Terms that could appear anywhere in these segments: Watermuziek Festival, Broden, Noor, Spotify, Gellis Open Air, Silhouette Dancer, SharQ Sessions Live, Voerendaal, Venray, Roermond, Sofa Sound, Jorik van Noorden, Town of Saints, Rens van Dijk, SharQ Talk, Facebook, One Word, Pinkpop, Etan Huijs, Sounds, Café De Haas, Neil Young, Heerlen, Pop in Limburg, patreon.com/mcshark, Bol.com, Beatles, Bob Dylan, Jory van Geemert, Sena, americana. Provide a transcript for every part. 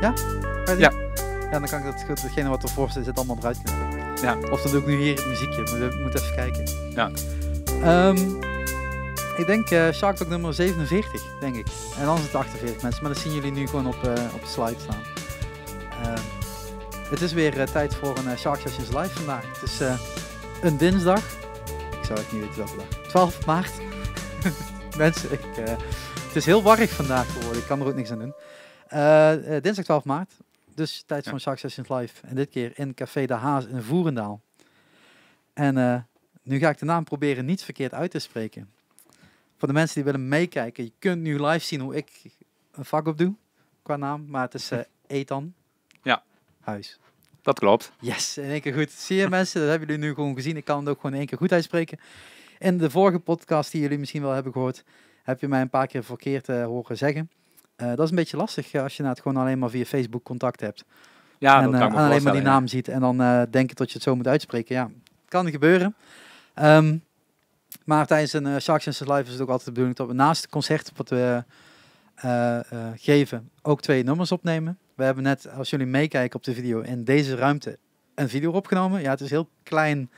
Ja? Ja. Ja, dan kan ik datgene wat ervoor zit allemaal eruit kunnen. Ja. Of dat doe ik nu hier het muziekje, maar ik moet even kijken. Ja. Ik denk SharQ Talk nummer 47, denk ik. En dan is het 48 mensen, maar dat zien jullie nu gewoon op de slide staan. Het is weer tijd voor een SharQ Sessions Live vandaag. Het is een dinsdag. Ik zou het niet weten welke dag. 12 maart. Mensen, het is heel warrig vandaag geworden. Ik kan er ook niks aan doen. Dinsdag 12 maart. Dus tijd voor SharQ Sessions Live. En dit keer in Café De Haas in Voerendaal. En nu ga ik de naam proberen niet verkeerd uit te spreken. Voor de mensen die willen meekijken. Je kunt nu live zien hoe ik een vak op doe. Qua naam. Maar het is Etan. Ja. Huijs. Dat klopt. Yes, in één keer goed. Zie je mensen, dat hebben jullie nu gewoon gezien. Ik kan het ook gewoon in één keer goed uitspreken. In de vorige podcast die jullie misschien wel hebben gehoord, heb je mij een paar keer verkeerd horen zeggen. Dat is een beetje lastig als je het gewoon alleen maar via Facebook contact hebt. Ja, en dat kan alleen maar die naam ziet en dan denken dat je het zo moet uitspreken. Ja, het kan gebeuren. Maar tijdens een SharQ Sessions Live is het ook altijd de bedoeling dat we naast het concert wat we geven ook twee nummers opnemen. We hebben net, als jullie meekijken op de video, in deze ruimte een video opgenomen. Ja, het is heel klein.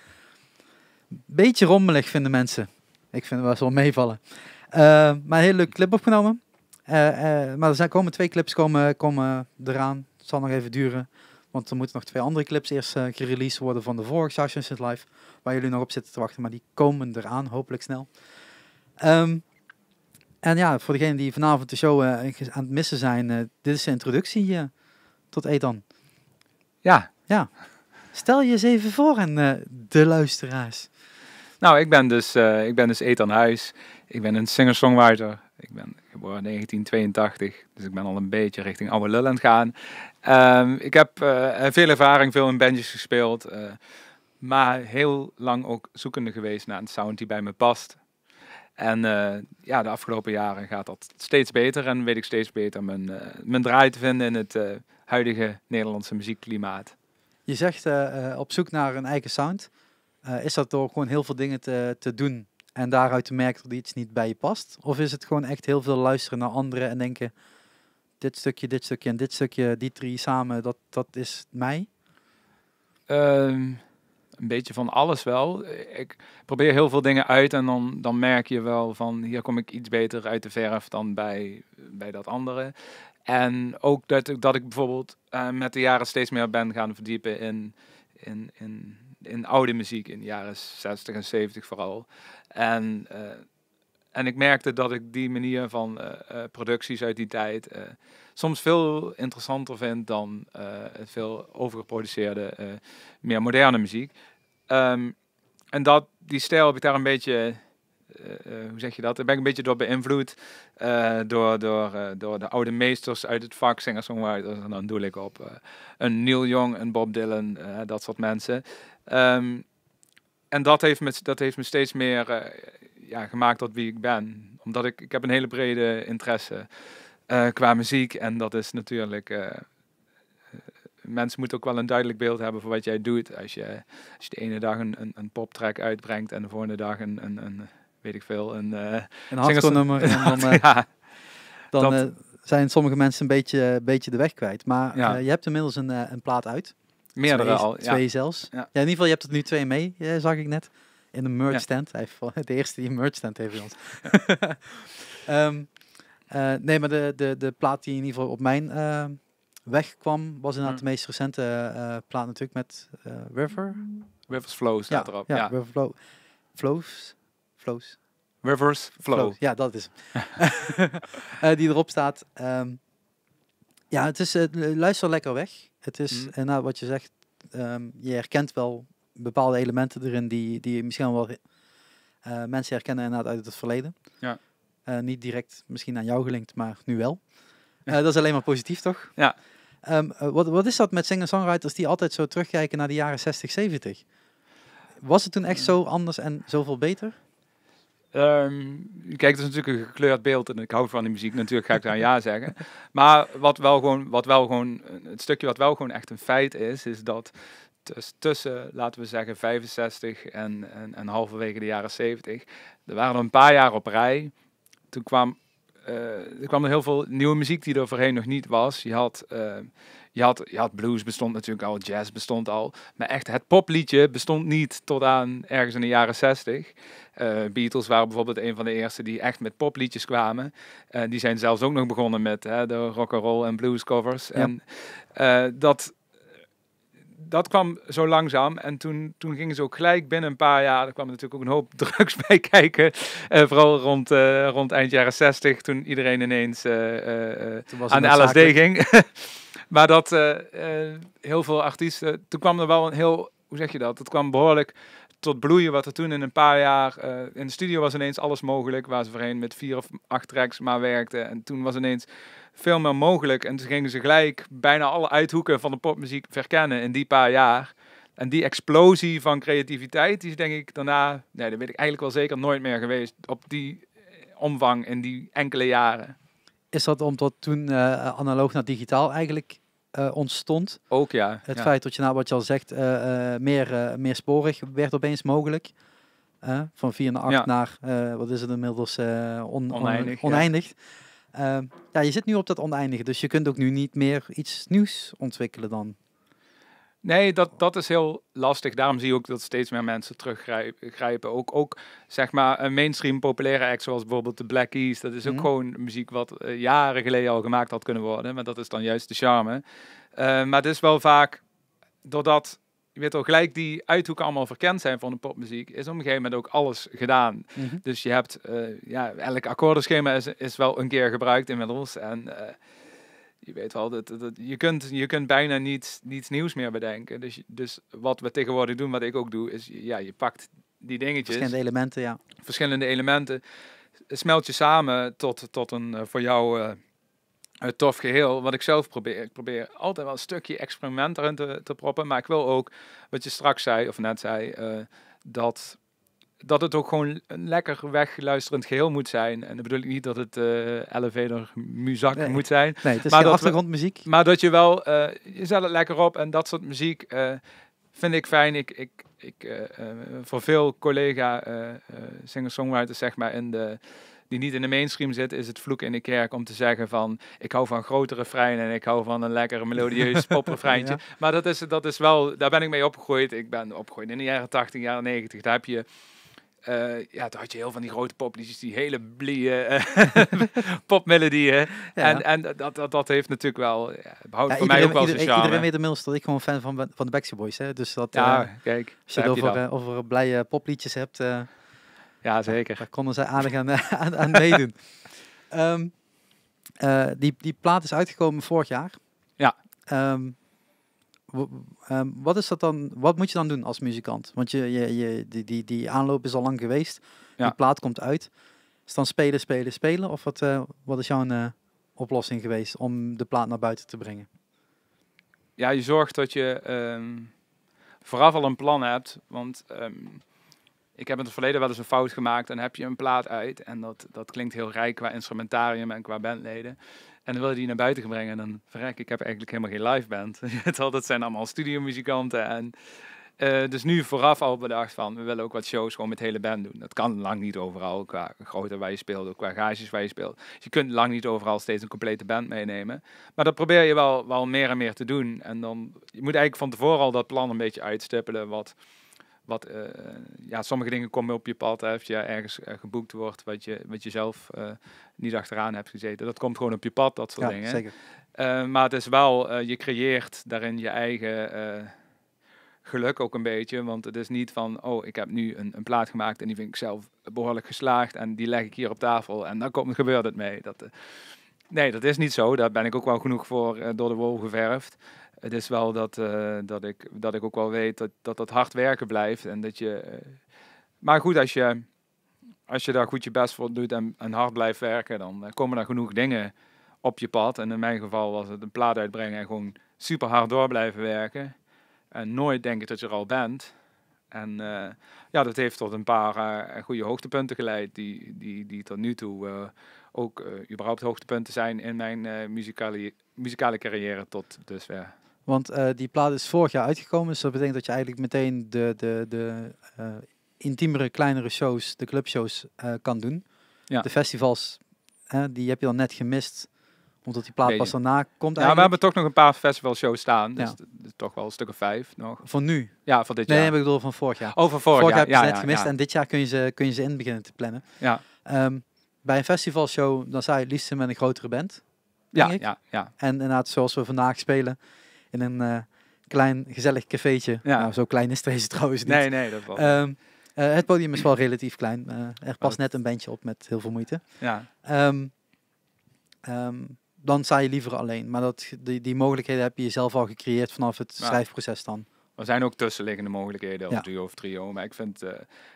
Beetje rommelig vinden mensen. Ik vind het wel meevallen. Maar een hele leuke clip opgenomen. Maar er komen twee clips eraan. Het zal nog even duren. Want er moeten nog twee andere clips eerst gereleased worden van de vorige SharQ Sessions Live. Waar jullie nog op zitten te wachten. Maar die komen eraan, hopelijk snel. En ja, voor degenen die vanavond de show aan het missen zijn, dit is de introductie tot Etan. Ja. Ja. Stel je eens even voor aan de luisteraars. Nou, ik ben dus Etan Huijs. Ik ben een singer-songwriter. Ik ben geboren in 1982, dus ik ben al een beetje richting oude lul aan het gaan. Ik heb veel ervaring, veel in bandjes gespeeld. Maar heel lang ook zoekende geweest naar een sound die bij me past. En ja, de afgelopen jaren gaat dat steeds beter en weet ik steeds beter mijn draai te vinden in het huidige Nederlandse muziekklimaat. Je zegt op zoek naar een eigen sound. Is dat door gewoon heel veel dingen te doen en daaruit te merken dat iets niet bij je past? Of is het gewoon echt heel veel luisteren naar anderen en denken, dit stukje en dit stukje, die drie samen, dat is mij? Een beetje van alles wel. Ik probeer heel veel dingen uit en dan merk je wel van hier kom ik iets beter uit de verf dan bij dat andere. En ook dat ik bijvoorbeeld met de jaren steeds meer ben gaan verdiepen in oude muziek, in de jaren 60 en 70 vooral. En ik merkte dat ik die manier van producties uit die tijd soms veel interessanter vind dan veel overgeproduceerde, meer moderne muziek. En die stijl heb ik daar een beetje, hoe zeg je dat? Daar ben ik een beetje door beïnvloed door de oude meesters uit het vak, singer-songwriters. En dan doe ik op een Neil Young, een Bob Dylan, dat soort mensen. En dat heeft me steeds meer gemaakt tot wie ik ben. Omdat ik heb een hele brede interesse qua muziek. En dat is natuurlijk... mensen moeten ook wel een duidelijk beeld hebben voor wat jij doet. Als je de ene dag een poptrack uitbrengt en de volgende dag een weet ik veel, een hardcore nummer. Dan zijn sommige mensen een beetje de weg kwijt. Maar ja. Je hebt inmiddels een plaat uit. Meerdere al. Twee zelfs. Ja. Ja, in ieder geval, je hebt er nu twee mee, zag ik net. In de merch stand. Ja. De eerste die een merch stand heeft bij ons. Nee, maar de plaat die in ieder geval op mijn weg kwam, was inderdaad de meest recente plaat natuurlijk met River's Flow staat erop. Ja, River's Flow. Flows. River's Flow. Ja, dat is die erop staat. Ja, het is luister lekker weg. Het is inderdaad wat je zegt. Je herkent wel bepaalde elementen erin die misschien wel mensen herkennen inderdaad uit het verleden. Ja. Niet direct misschien aan jou gelinkt, maar nu wel. Dat is alleen maar positief, toch? Ja. Wat is dat met singer-songwriters die altijd zo terugkijken naar de jaren 60, 70? Was het toen echt zo anders en zoveel beter? Kijk, het is natuurlijk een gekleurd beeld en ik hou van die muziek, natuurlijk ga ik daar ja zeggen. Maar wat wel gewoon, het stukje wat wel gewoon echt een feit is dat tussen, laten we zeggen, 65 en halverwege de jaren 70, er waren er een paar jaar op rij. Toen kwam er kwam er heel veel nieuwe muziek die er voorheen nog niet was. Je had blues bestond natuurlijk al, jazz bestond al. Maar echt het popliedje bestond niet tot aan ergens in de jaren 60. Beatles waren bijvoorbeeld een van de eerste die echt met popliedjes kwamen. Die zijn zelfs ook nog begonnen met de rock'n'roll en blues covers. Ja. En dat kwam zo langzaam. En toen gingen ze ook gelijk binnen een paar jaar. Er kwam natuurlijk ook een hoop drugs bij kijken. Vooral rond eind jaren 60. Toen iedereen ineens toen aan de LSD ging. Maar dat heel veel artiesten... Toen kwam er wel een heel... Hoe zeg je dat? Het kwam behoorlijk tot bloeien wat er toen in een paar jaar... in de studio was ineens alles mogelijk. Waar ze voorheen met 4 of 8 tracks maar werkten. En toen was ineens veel meer mogelijk. En toen gingen ze gelijk bijna alle uithoeken van de popmuziek verkennen in die paar jaar. En die explosie van creativiteit, die is denk ik daarna... Nee, dat weet ik eigenlijk wel zeker nooit meer geweest. Op die omvang in die enkele jaren. Is dat omdat toen analoog naar digitaal eigenlijk... ontstond. Ook ja. Het feit dat je nou wat je al zegt, meer sporig werd opeens mogelijk. Van 4 naar 8 naar, wat is het inmiddels, oneindig. Ja. Je zit nu op dat oneindige, dus je kunt ook nu niet meer iets nieuws ontwikkelen dan. Nee, dat is heel lastig. Daarom zie je ook dat steeds meer mensen teruggrijpen. Ook zeg maar een mainstream populaire act zoals bijvoorbeeld de Black Keys. Dat is ook gewoon muziek wat jaren geleden al gemaakt had kunnen worden. Maar dat is dan juist de charme. Maar het is wel vaak, doordat je weet al gelijk die uithoeken allemaal verkend zijn van de popmuziek, is op een gegeven moment ook alles gedaan. Dus je hebt, elk akkoordenschema is wel een keer gebruikt inmiddels. En... je weet wel, je kunt bijna niets nieuws meer bedenken. Dus wat we tegenwoordig doen, wat ik ook doe, is je pakt die dingetjes. Verschillende elementen. Smelt je samen tot een voor jou tof geheel. Wat ik zelf probeer. Ik probeer altijd wel een stukje experiment erin te proppen. Maar ik wil ook, wat je straks zei, of net zei, dat het ook gewoon een lekker wegluisterend geheel moet zijn. En dan bedoel ik niet dat het elevator muzak moet zijn. Nee, het is maar geen achtergrondmuziek. Maar dat je wel... je zet het lekker op en dat soort muziek vind ik fijn. Ik voor veel collega singer-songwriters, zeg maar, die niet in de mainstream zitten, is het vloek in de kerk om te zeggen van... Ik hou van grote refreinen en ik hou van een lekker melodieus poprefreintje. Ja. Maar dat is wel... Daar ben ik mee opgegroeid. Ik ben opgegroeid in de jaren 80, jaren 90. Daar heb je... toen had je heel van die grote popliedjes, die hele blije popmelodieën. Ja. En dat heeft natuurlijk wel, behoudt voor mij ook wel zijn charme. Iedereen weet inmiddels dat ik gewoon fan van de Backstreet Boys, hè? Dus dat, kijk, als je het over blije popliedjes hebt, ja, zeker. Daar konden zij aardig aan meedoen. Die plaat is uitgekomen vorig jaar. Ja. Wat is dat dan? Wat moet je dan doen als muzikant? Want die aanloop is al lang geweest. Ja. Die plaat komt uit. Is dan spelen? Of wat is jouw oplossing geweest om de plaat naar buiten te brengen? Ja, je zorgt dat je vooraf al een plan hebt. Want ik heb in het verleden wel eens een fout gemaakt. En heb je een plaat uit. En dat klinkt heel rijk qua instrumentarium en qua bandleden. En dan wil je die naar buiten brengen en dan verrek, ik heb eigenlijk helemaal geen live band. Dat zijn allemaal studiomuzikanten. En, dus nu vooraf al bedacht van, we willen ook wat shows gewoon met de hele band doen. Dat kan lang niet overal, qua grootte waar je speelt, ook qua gages waar je speelt. Dus je kunt lang niet overal steeds een complete band meenemen. Maar dat probeer je wel meer en meer te doen. En dan, je moet eigenlijk van tevoren al dat plan een beetje uitstippelen. Sommige dingen komen op je pad, als je ergens geboekt wordt, wat je zelf niet achteraan hebt gezeten. Dat komt gewoon op je pad, dat soort dingen. Zeker. Maar het is wel, je creëert daarin je eigen geluk ook een beetje. Want het is niet van, ik heb nu een plaat gemaakt en die vind ik zelf behoorlijk geslaagd en die leg ik hier op tafel en dan gebeurt het mee. Nee, dat is niet zo. Daar ben ik ook wel genoeg voor door de wol geverfd. Het is wel dat ik ook wel weet dat hard werken blijft. En dat je, maar goed, als je daar goed je best voor doet en hard blijft werken, dan komen er genoeg dingen op je pad. En in mijn geval was het een plaat uitbrengen en gewoon super hard door blijven werken. En nooit denken dat je er al bent. En dat heeft tot een paar goede hoogtepunten geleid die tot nu toe... ook überhaupt hoogtepunten zijn in mijn muzikale carrière tot dusver. Want die plaat is vorig jaar uitgekomen, dus dat betekent dat je eigenlijk meteen de intiemere, kleinere shows, de clubshows kan doen. Ja. De festivals die heb je dan net gemist, omdat die plaat pas daarna komt. Ja, we hebben toch nog een paar festivalshows staan, dus toch wel een stuk of 5 nog. Voor nu? Ja, voor dit jaar. Nee, heb ik bedoel van vorig jaar. Oh, van vorig jaar. Vorig jaar heb je ze net gemist en dit jaar kun je ze in beginnen te plannen. Ja. Bij een festivalshow, dan sta je het liefst met een grotere band. Ja. En inderdaad, zoals we vandaag spelen, in een klein gezellig cafeetje. Ja. Nou, zo klein is deze trouwens niet. Nee, dat was het podium is wel relatief klein. Er past net een bandje op met heel veel moeite. Ja. Dan sta je liever alleen. Maar die mogelijkheden heb je jezelf al gecreëerd vanaf het schrijfproces dan. Er zijn ook tussenliggende mogelijkheden als duo of trio. Maar ik vind,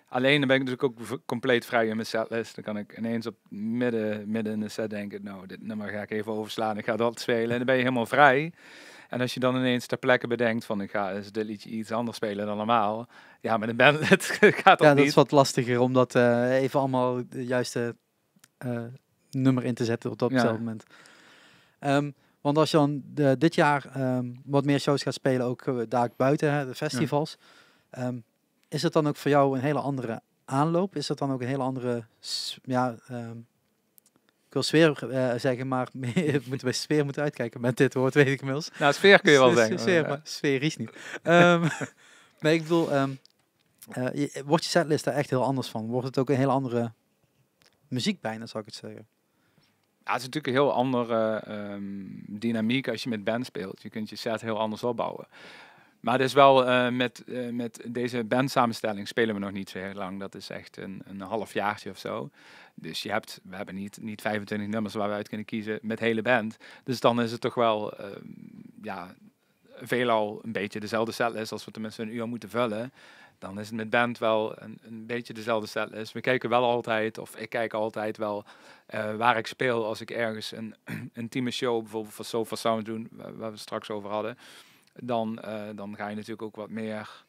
alleen dan ben ik natuurlijk ook compleet vrij in mijn setlist. Dan kan ik ineens op midden in de set denken, nou, dit nummer ga ik even overslaan. Ik ga dat spelen. En dan ben je helemaal vrij. En als je dan ineens ter plekke bedenkt van, ik ga dit liedje iets anders spelen dan normaal. Ja, met een bandlid gaat dat niet. Ja, dat is wat lastiger om dat even allemaal de juiste nummer in te zetten op dat hetzelfde moment. Want als je dan dit jaar wat meer shows gaat spelen, ook daar buiten, hè, de festivals. Ja. Is het dan ook voor jou een hele andere aanloop? Is dat dan ook een hele andere, ik wil sfeer zeggen, maar moeten we sfeer moeten uitkijken met dit woord, weet ik inmiddels. Nou, sfeer kun je wel denken. Sfeer, maar sferisch niet. Nee, ik bedoel, wordt je setlist daar echt heel anders van? Wordt het ook een hele andere muziek bijna, zou ik het zeggen? Ja, het is natuurlijk een heel andere dynamiek als je met band speelt. Je kunt je set heel anders opbouwen. Maar het is wel, met deze bandsamenstelling spelen we nog niet zo heel lang. Dat is echt een halfjaartje of zo. Dus we hebben niet 25 nummers waar we uit kunnen kiezen met hele band. Dus dan is het toch wel, veelal een beetje dezelfde setlist als we tenminste een uur moeten vullen. Dan is het met band wel een beetje dezelfde setlist. We kijken wel altijd, of ik kijk altijd wel waar ik speel als ik ergens een intieme show, bijvoorbeeld voor Sofa Sound doen, waar we straks over hadden. Dan ga je natuurlijk ook wat meer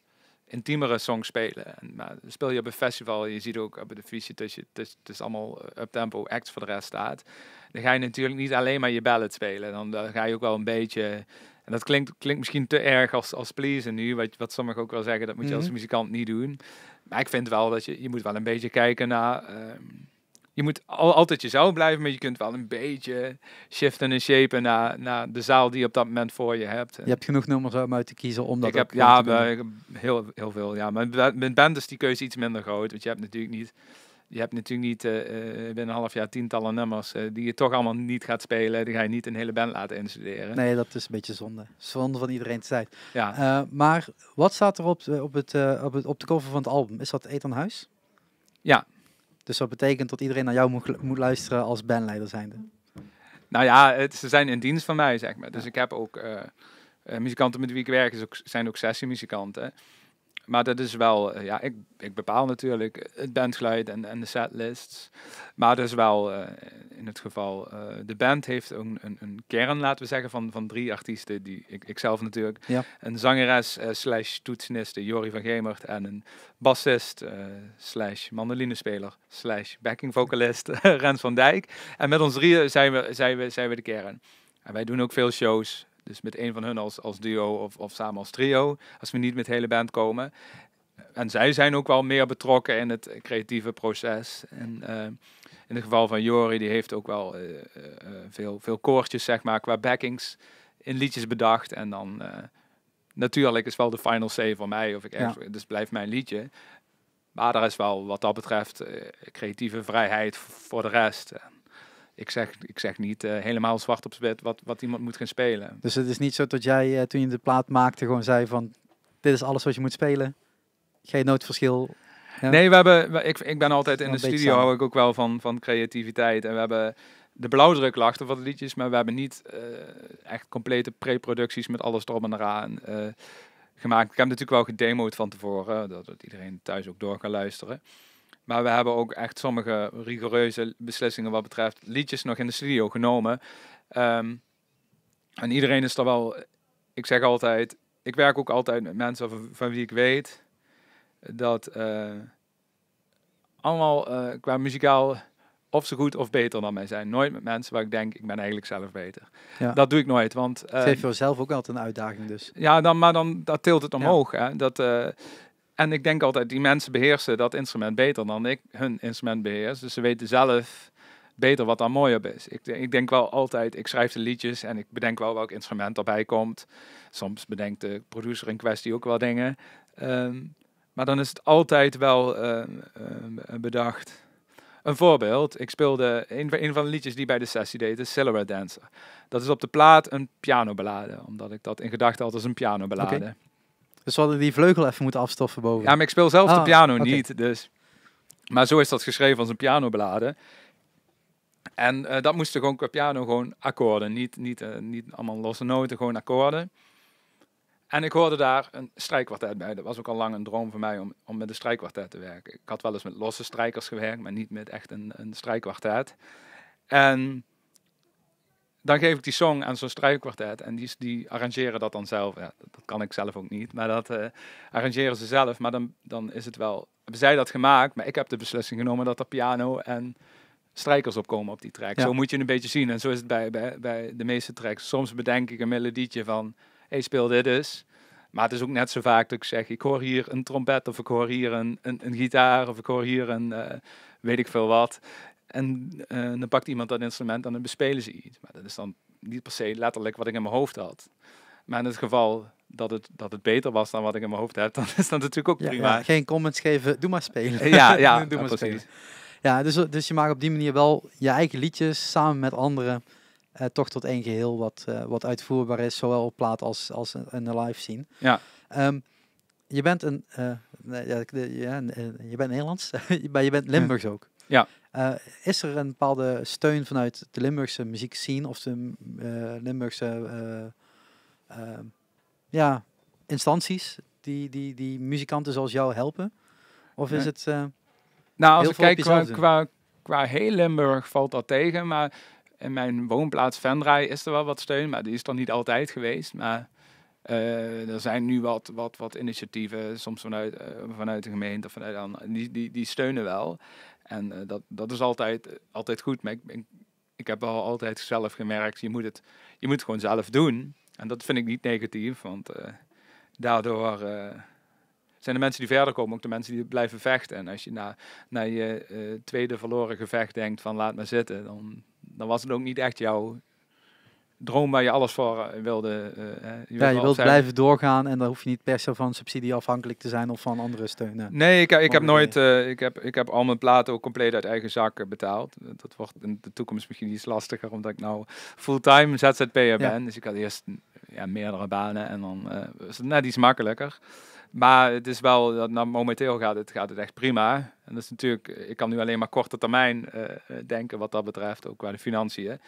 intiemere songs spelen. Maar speel je op een festival, je ziet ook op de visie het is allemaal uptempo acts voor de rest staat. Dan ga je natuurlijk niet alleen maar je ballad spelen. Dan ga je ook wel een beetje. En dat klinkt misschien te erg als pleasen nu, wat sommigen ook wel zeggen, dat moet je als muzikant niet doen. Maar ik vind wel dat je moet wel een beetje kijken naar. Je moet altijd jezelf blijven, maar je kunt wel een beetje shiften en shapen naar de zaal die je op dat moment voor je hebt. Je hebt genoeg nummers om uit te kiezen om dat ook te doen. Heel veel. Ja, maar met band is die keuze iets minder groot, want je hebt natuurlijk niet. Je hebt natuurlijk niet binnen een half jaar tientallen nummers die je toch allemaal niet gaat spelen. Die ga je niet een hele band laten instuderen. Nee, dat is een beetje zonde. Zonde van iedereen's tijd. Ja. Maar wat staat er op de cover van het album? Is dat Etan Huijs? Ja. Dus dat betekent dat iedereen naar jou moet luisteren als bandleider zijnde? Nou ja, ze zijn in dienst van mij, zeg maar. Dus ik heb ook muzikanten met wie ik werk, zijn ook sessiemuzikanten. Maar dat is wel, ik bepaal natuurlijk het bandgeluid en de setlists. Maar dat is wel, in het geval, de band heeft een kern, laten we zeggen, van 3 artiesten. Ik zelf natuurlijk. Ja. Een zangeres / toetseniste, Jory van Geemert. En een bassist / mandolinespeler / backingvocalist, Rens van Dijk. En met ons 3 zijn we de kern. En wij doen ook veel shows. Dus met een van hun als duo of samen als trio, als we niet met de hele band komen. En zij zijn ook wel meer betrokken in het creatieve proces. En in het geval van Jorie, die heeft ook wel veel koortjes, zeg maar, qua backings in liedjes bedacht. En dan natuurlijk is wel de final say van mij, of ik echt, dus blijft mijn liedje. Maar er is wel, wat dat betreft, creatieve vrijheid voor de rest. Ik zeg niet helemaal zwart op wit wat iemand moet gaan spelen. Dus het is niet zo dat jij toen je de plaat maakte gewoon zei van dit is alles wat je moet spelen. Geen noodverschil. Ja? Nee, ik ben altijd in de studio hou ik ook wel van creativiteit. En we hebben de blauwdruk lag er wat liedjes, maar we hebben niet echt complete pre-producties met alles erop en eraan gemaakt. Ik heb natuurlijk wel gedemoed van tevoren, dat iedereen thuis ook door kan luisteren. Maar we hebben ook echt sommige rigoureuze beslissingen wat betreft liedjes nog in de studio genomen. En iedereen is er wel. Ik zeg altijd, ik werk ook altijd met mensen van wie ik weet dat allemaal qua muzikaal of zo goed of beter dan mij zijn. Nooit met mensen waar ik denk, ik ben eigenlijk zelf beter. Ja. Dat doe ik nooit, want het geeft voor jezelf ook altijd een uitdaging dus. Ja, maar dan dat tilt het omhoog. Ja. Hè? En ik denk altijd, die mensen beheersen dat instrument beter dan ik hun instrument beheers. Dus ze weten zelf beter wat daar mooi op is. Ik denk wel altijd, ik schrijf de liedjes en ik bedenk wel welk instrument erbij komt. Soms bedenkt de producer in kwestie ook wel dingen. Maar dan is het altijd wel bedacht. Een voorbeeld, ik speelde een van de liedjes die bij de sessie deed, is Silhouette Dancer. Dat is op de plaat een pianoballade, omdat ik dat in gedachten had als een pianoballade. Okay. Dus we hadden die vleugel even moeten afstoffen boven. Ja, maar ik speel zelf de piano niet, dus... Maar zo is dat geschreven als een pianoballade. En dat moesten gewoon qua piano gewoon akkoorden, niet allemaal losse noten, gewoon akkoorden. En ik hoorde daar een strijkkwartet bij. Dat was ook al lang een droom van mij om met een strijkkwartet te werken. Ik had wel eens met losse strijkers gewerkt, maar niet met echt een strijkkwartet. En dan geef ik die song aan zo'n strijkkwartet en die arrangeren dat dan zelf. Ja, dat kan ik zelf ook niet, maar dat arrangeren ze zelf. Maar dan is het wel... Hebben zij dat gemaakt, maar ik heb de beslissing genomen dat er piano en strijkers opkomen op die track. Ja. Zo moet je een beetje zien en zo is het bij de meeste tracks. Soms bedenk ik een melodietje van... Hey, speel dit eens. Maar het is ook net zo vaak dat ik zeg, ik hoor hier een trompet of ik hoor hier een gitaar of ik hoor hier een weet ik veel wat. En dan pakt iemand dat instrument en dan bespelen ze iets. Maar dat is dan niet per se letterlijk wat ik in mijn hoofd had. Maar in het geval dat het beter was dan wat ik in mijn hoofd heb, dan is dat natuurlijk ook prima. Ja, geen comments geven, doe maar spelen. Ja, doe maar spelen. Ja, dus je maakt op die manier wel je eigen liedjes samen met anderen... toch tot één geheel wat uitvoerbaar is, zowel op plaat als een live scene. Ja. Je bent je bent Nederlands, maar je bent Limburgs ook. Ja. Is er een bepaalde steun vanuit de Limburgse muziekscene of de Limburgse instanties die muzikanten zoals jou helpen? Of is het nou, als ik kijk qua heel Limburg valt dat tegen, maar in mijn woonplaats Venray is er wel wat steun, maar die is er niet altijd geweest. Maar er zijn nu wat initiatieven, soms vanuit de gemeente, die steunen wel. En dat is altijd goed, maar ik heb wel altijd zelf gemerkt, je moet het gewoon zelf doen. En dat vind ik niet negatief, want daardoor... zijn de mensen die verder komen ook de mensen die blijven vechten. En als je naar je tweede verloren gevecht denkt van laat maar zitten, dan was het ook niet echt jouw droom waar je alles voor wilde. Je wilt blijven doorgaan en daar hoef je niet per se van subsidie afhankelijk te zijn of van andere steun. Nee, ik heb nooit... Ik heb al mijn platen ook compleet uit eigen zak betaald. Dat wordt in de toekomst misschien iets lastiger, omdat ik nou fulltime ZZP'er ben. Dus ik had eerst meerdere banen en dan is het net iets makkelijker. Maar het is wel, momenteel gaat het echt prima. En dat is natuurlijk, ik kan nu alleen maar korte termijn denken wat dat betreft, ook qua de financiën.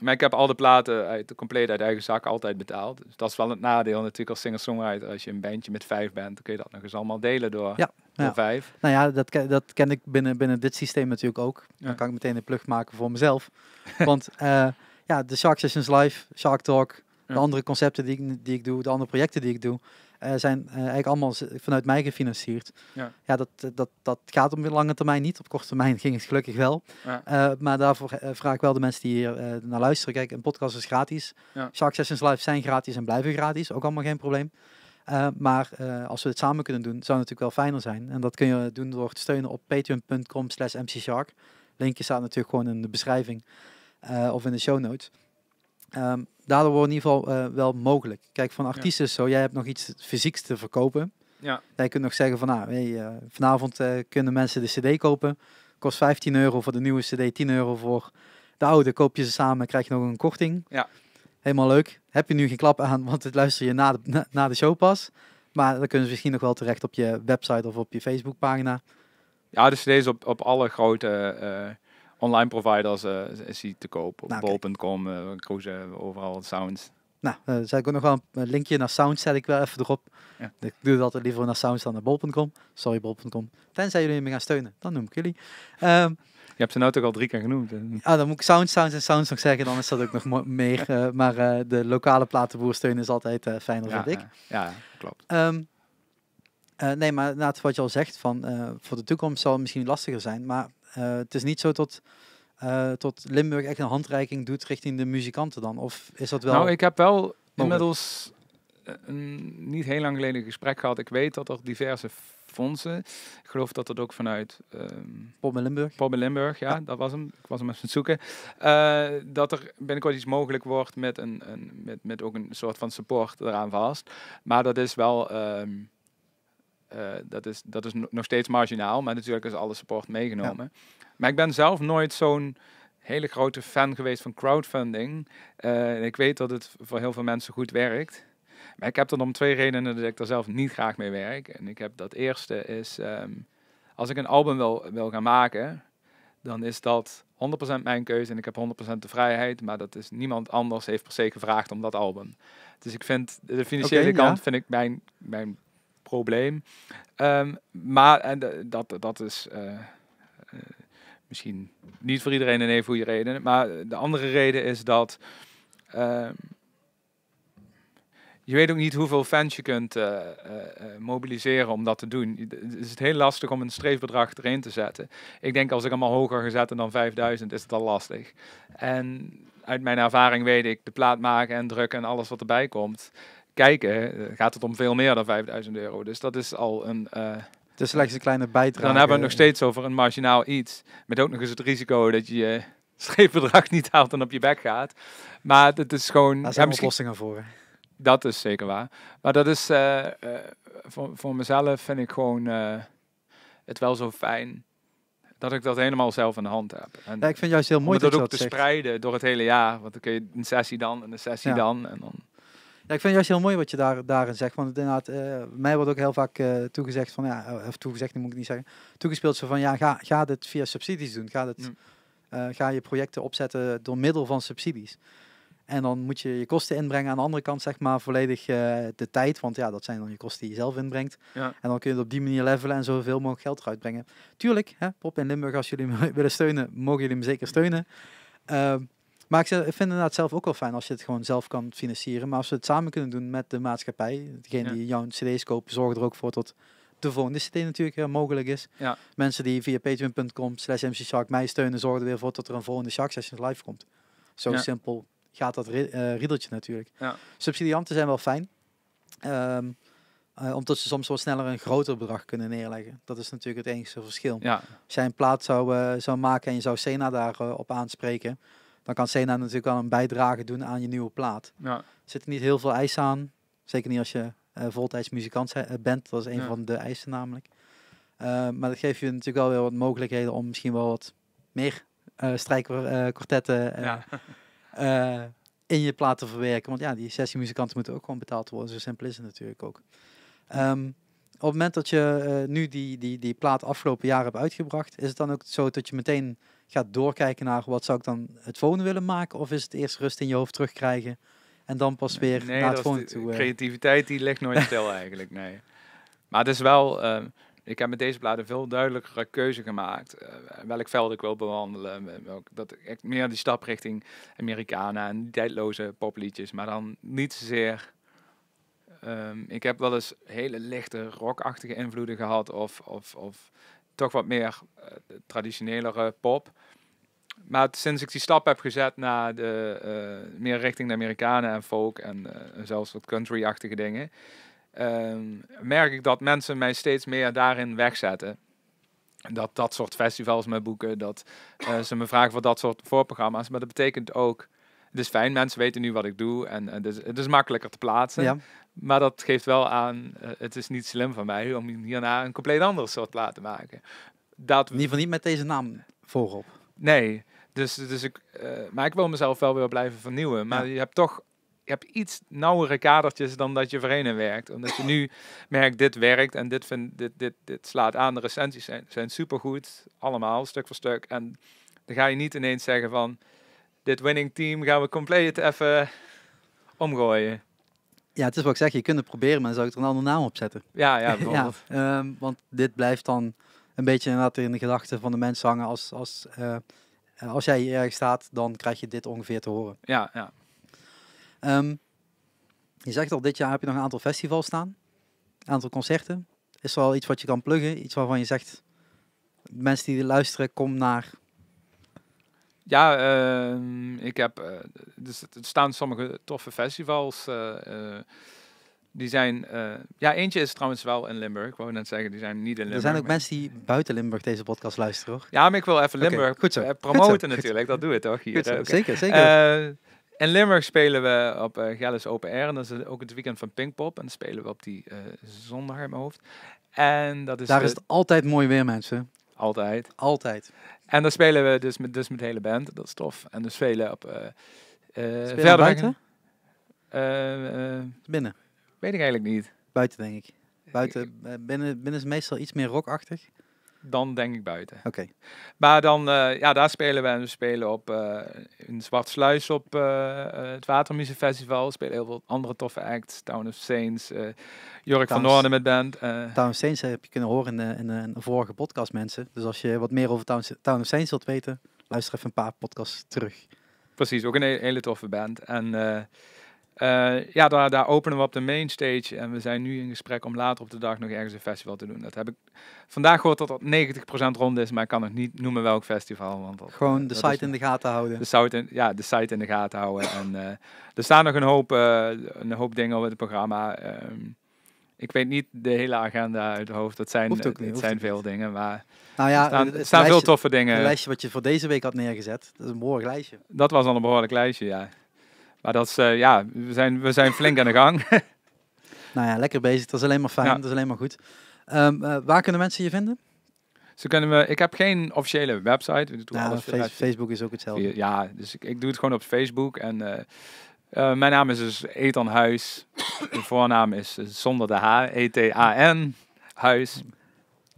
Maar ik heb al de platen compleet uit eigen zak altijd betaald. Dus dat is wel het nadeel natuurlijk als singer-songwriter. Als je een bandje met 5 bent, dan kun je dat nog eens allemaal delen door 5. Nou ja, dat ken ik binnen dit systeem natuurlijk ook. Dan kan ik meteen een plug maken voor mezelf. Want de SharQ Sessions Live, SharQ Talk, de andere concepten die ik doe, de andere projecten die ik doe... zijn eigenlijk allemaal vanuit mij gefinancierd. Ja. Ja, dat gaat op lange termijn niet. Op korte termijn ging het gelukkig wel. Ja. Maar daarvoor vraag ik wel de mensen die hier naar luisteren. Kijk, een podcast is gratis. Ja. SharQ Sessions Live zijn gratis en blijven gratis. Ook allemaal geen probleem. Maar als we het samen kunnen doen, zou het natuurlijk wel fijner zijn. En dat kun je doen door te steunen op patreon.com/mcshark. Linkje staat natuurlijk gewoon in de beschrijving of in de show notes. Daardoor wordt in ieder geval wel mogelijk. Kijk, van artiesten zo, jij hebt nog iets fysieks te verkopen. Ja. Jij kunt nog zeggen van, vanavond kunnen mensen de cd kopen. Kost €15 voor de nieuwe cd, €10 voor de oude. Koop je ze samen, krijg je nog een korting. Ja. Helemaal leuk. Heb je nu geen klap aan, want het luister je na de show pas. Maar dan kunnen ze misschien nog wel terecht op je website of op je Facebookpagina. Ja, de cd's op alle grote... online providers is die te koop. Op Bol.com, cruisen, overal, Sounds. Nou, zet ik ook nog wel een linkje naar Sounds, zet ik wel even erop. Ja. Ik doe dat liever naar Sounds dan naar Bol.com. Sorry, Bol.com. Tenzij jullie me gaan steunen, dan noem ik jullie. Je hebt ze nou toch al 3 keer genoemd. Dan moet ik Sounds nog zeggen, dan is dat ook nog meer. Maar de lokale platenboer steunen is altijd fijner, vind ik. Ja, klopt. Nee, maar na wat je al zegt, voor de toekomst zal het misschien lastiger zijn, maar... het is niet zo tot Limburg echt een handreiking doet richting de muzikanten dan? Of is dat wel... Nou, ik heb wel inmiddels niet heel lang geleden een gesprek gehad. Ik weet dat er diverse fondsen, ik geloof dat dat ook vanuit... Pop in Limburg. Pop in Limburg, ja, ja, dat was hem. Ik was hem even aan het zoeken. Dat er binnenkort iets mogelijk wordt met, met ook een soort van support eraan vast. Maar dat is wel... dat is nog steeds marginaal, maar natuurlijk is alle support meegenomen. Ja. Maar ik ben zelf nooit zo'n hele grote fan geweest van crowdfunding. Ik weet dat het voor heel veel mensen goed werkt. Maar ik heb er om twee redenen dat ik daar zelf niet graag mee werk. En ik heb dat eerste is, als ik een album wil gaan maken, dan is dat 100% mijn keuze en ik heb 100% de vrijheid, maar dat is niemand anders heeft per se gevraagd om dat album. Dus ik vind de financiële kant, ja, vind ik mijn probleem. Maar en dat is misschien niet voor iedereen een even goede reden. Maar de andere reden is dat je weet ook niet hoeveel fans je kunt mobiliseren om dat te doen. Het is heel lastig om een streefbedrag erin te zetten. Ik denk als ik hem al hoger ga zetten dan 5000 is het al lastig. En uit mijn ervaring weet ik, de plaat maken en drukken en alles wat erbij komt... Kijken, gaat het om veel meer dan 5000 euro. Dus dat is al een... het is slechts een kleine bijdrage. Dan hebben we het nog steeds over een marginaal iets. Met ook nog eens het risico dat je je streefbedrag niet haalt en op je bek gaat. Maar het is gewoon... Daar zijn oplossingen voor. Dat is zeker waar. Maar dat is... voor mezelf vind ik gewoon het wel zo fijn dat ik dat helemaal zelf in de hand heb. En ja, ik vind juist heel mooi dat je dat ook te spreiden door het hele jaar. Want dan kun je een sessie dan en een sessie dan en dan... Ja, ik vind het juist heel mooi wat je daarin zegt. Want inderdaad, mij wordt ook heel vaak toegezegd van, ja, of toegezegd, moet ik niet zeggen, toegespeeld zo van, ja, ga dit via subsidies doen. Ga je projecten opzetten door middel van subsidies. En dan moet je je kosten inbrengen. Aan de andere kant, zeg maar, volledig de tijd. Want ja, dat zijn dan je kosten die je zelf inbrengt. Ja. En dan kun je het op die manier levelen en zoveel mogelijk geld eruit brengen. Tuurlijk, hè, Pop in Limburg, als jullie me willen steunen, mogen jullie me zeker steunen. Maar ik vind het inderdaad zelf ook wel fijn als je het gewoon zelf kan financieren. Maar als we het samen kunnen doen met de maatschappij, degene die jouw cd's koopt, zorgen er ook voor tot de volgende cd natuurlijk mogelijk is. Ja. Mensen die via patreon.com/mcshark mij steunen, zorgen er weer voor tot er een volgende SharQ Sessions Live komt. Zo simpel gaat dat riedeltje natuurlijk. Ja. Subsidianten zijn wel fijn, omdat ze soms wel sneller een groter bedrag kunnen neerleggen. Dat is natuurlijk het enige verschil. Ja. Als jij een plaat zou maken en je zou Sena daarop aanspreken... Dan kan Sena natuurlijk wel een bijdrage doen aan je nieuwe plaat. Ja. Er zitten niet heel veel eisen aan. Zeker niet als je voltijds muzikant bent. Dat is een van de eisen namelijk. Maar dat geeft je natuurlijk wel weer wat mogelijkheden om misschien wel wat meer strijkkwartetten in je plaat te verwerken. Want ja, die sessiemuzikanten moeten ook gewoon betaald worden. Zo simpel is het natuurlijk ook. Op het moment dat je nu die plaat afgelopen jaar hebt uitgebracht, is het dan ook zo dat je meteen gaat doorkijken naar wat zou ik dan het volgende willen maken? Of is het eerst rust in je hoofd terugkrijgen en dan pas weer naar het volgende toe? Creativiteit die ligt nooit stil eigenlijk, nee. Maar het is wel, ik heb met deze bladen veel duidelijkere keuze gemaakt. Welk veld ik wil bewandelen. Dat ik meer die stap richting Americana en die tijdloze popliedjes. Maar dan niet zozeer... ik heb wel eens hele lichte rockachtige invloeden gehad of toch wat meer traditionelere pop. Maar sinds ik die stap heb gezet naar de meer richting de Amerikanen en folk en zelfs wat country-achtige dingen, merk ik dat mensen mij steeds meer daarin wegzetten. Dat soort festivals me boeken, dat ze me vragen voor dat soort voorprogramma's. Maar dat betekent ook, het is fijn, mensen weten nu wat ik doe en het is makkelijker te plaatsen. Ja. Maar dat geeft wel aan, het is niet slim van mij om hierna een compleet ander soort plaat te maken. In ieder geval niet met deze naam voorop. Nee, dus maar ik wil mezelf wel weer blijven vernieuwen. Maar je hebt toch iets nauwere kadertjes dan dat je voorheen werkt. Omdat je nu merkt, dit werkt en dit slaat aan. De recensies zijn supergoed, allemaal, stuk voor stuk. En dan ga je niet ineens zeggen van, dit winning team gaan we compleet even omgooien. Ja, het is wat ik zeg, je kunt het proberen, maar dan zou ik er een andere naam op zetten. Ja, bijvoorbeeld. Want dit blijft dan een beetje inderdaad in de gedachten van de mensen hangen. Als jij hier ergens staat, dan krijg je dit ongeveer te horen. Ja. Je zegt al, dit jaar heb je nog een aantal festivals staan. Een aantal concerten. Is er al iets wat je kan pluggen? Iets waarvan je zegt, mensen die luisteren, kom naar... Ja, ik heb, dus er staan sommige toffe festivals. Die zijn, ja, eentje is trouwens wel in Limburg. Ik wou net zeggen, die zijn niet in Limburg. Er zijn ook mensen die buiten Limburg deze podcast luisteren, toch? Ja, maar ik wil even Limburg promoten natuurlijk. Dat doe ik toch hier. Zeker, zeker. In Limburg spelen we op Gellis Open Air. En dat is ook het weekend van Pinkpop. En dat spelen we op die zondag in mijn hoofd. En dat is daar is het altijd mooi weer, mensen. Altijd. Altijd. En dan spelen we dus met de hele band. Dat is tof. En dus spelen op... verder buiten? Binnen. Weet ik eigenlijk niet. Buiten, denk ik. Buiten, binnen is meestal iets meer rockachtig. Dan denk ik buiten. Oké. Maar dan, ja, daar spelen we. En we spelen op in Zwartsluis op het Watermuziek Festival. We spelen heel veel andere toffe acts. Town of Saints, Jorik van Noorden met band. Town of Saints heb je kunnen horen in de vorige podcast, mensen. Dus als je wat meer over Town of Saints wilt weten, luister even een paar podcasts terug. Precies, ook een hele toffe band. En ja, daar openen we op de mainstage. En we zijn nu in gesprek om later op de dag nog ergens een festival te doen. Dat heb ik vandaag gehoord dat dat 90% rond is, maar ik kan nog niet noemen welk festival. Want dat, gewoon de site in de gaten houden. De site in de gaten houden. En, er staan nog een hoop dingen op het programma. Ik weet niet de hele agenda uit het hoofd. Dat zijn, niet, het zijn veel dingen, maar nou ja, er staan veel toffe dingen. Het lijstje wat je voor deze week had neergezet, dat is een behoorlijk lijstje. Dat was al een behoorlijk lijstje, ja. Maar dat is, ja, we zijn flink aan de gang. Nou ja, lekker bezig. Dat is alleen maar fijn, ja. Dat is alleen maar goed. Waar kunnen mensen je vinden? Ik heb geen officiële website. Ik doe alles Facebook is ook hetzelfde. Ja, dus ik doe het gewoon op Facebook. En mijn naam is dus Etan Huijs. De voornaam is zonder de H, E-T-A-N, Huijs.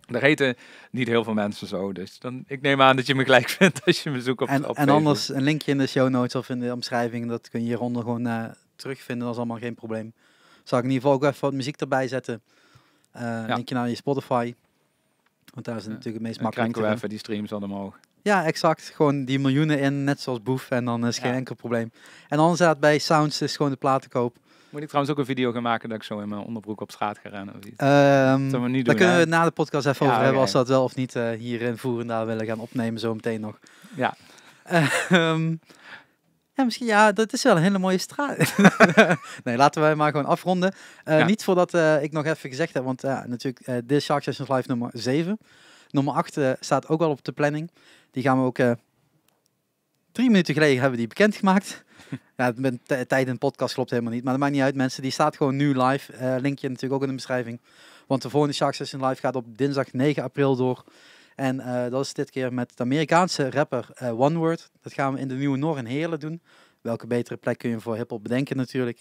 Er heten niet heel veel mensen zo, dus ik neem aan dat je me gelijk vindt als je me zoekt op Facebook. En anders een linkje in de show notes of in de omschrijving, dat kun je hieronder gewoon terugvinden, dat is allemaal geen probleem. Zal ik in ieder geval ook even wat muziek erbij zetten. Ja. Linkje naar je Spotify, want daar is het natuurlijk het meest makkelijk. Dan krijgen we even die streams dan omhoog. Ja, exact. Gewoon die miljoenen in, net zoals Boef, en dan is geen enkel probleem. En anders staat bij Sounds is gewoon de platenkoop. Moet ik trouwens ook een video gaan maken dat ik zo in mijn onderbroek op straat ga rennen of iets? Daar kunnen we het na de podcast even over hebben, als dat wel of niet hier in Voerendaal willen gaan opnemen, zo meteen nog. Ja. Ja, misschien, ja, dat is wel een hele mooie straat. Nee, laten wij maar gewoon afronden. Niet voordat ik nog even gezegd heb, want natuurlijk, dit is SharQ Sessions Live nummer 7. Nummer 8 staat ook al op de planning. Die gaan we ook... 3 minuten geleden hebben we die bekendgemaakt. Ja, tijd in de podcast klopt helemaal niet. Maar dat maakt niet uit, mensen. Die staat gewoon nu live. Linkje natuurlijk ook in de beschrijving. Want de volgende SharQ Sessions Live gaat op dinsdag 9 april door. En dat is dit keer met de Amerikaanse rapper One Word. Dat gaan we in de nieuwe Noor in Heerlen doen. Welke betere plek kun je voor hiphop bedenken natuurlijk.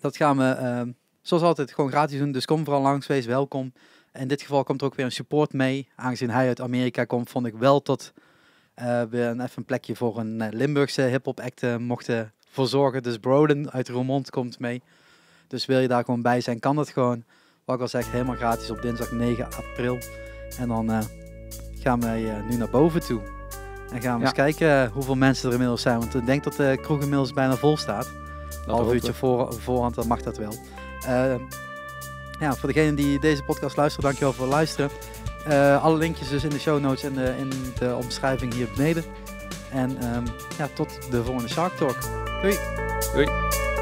Dat gaan we zoals altijd gewoon gratis doen. Dus kom vooral langs, wees welkom. In dit geval komt er ook weer een support mee. Aangezien hij uit Amerika komt, vond ik wel tot... we even een plekje voor een Limburgse hip-hop act mochten verzorgen. Dus Broden uit Roermond komt mee. Dus wil je daar gewoon bij zijn, kan dat gewoon. Wat ik al zeg, helemaal gratis op dinsdag 9 april. En dan gaan wij nu naar boven toe. En gaan we eens kijken hoeveel mensen er inmiddels zijn. Want ik denk dat de kroeg inmiddels bijna vol staat. Een half uurtje voorhand, dan mag dat wel. Ja, voor degene die deze podcast luisteren, dankjewel voor het luisteren. Alle linkjes dus in de show notes en in de omschrijving hier beneden. En ja, tot de volgende SharQ Talk. Doei! Doei!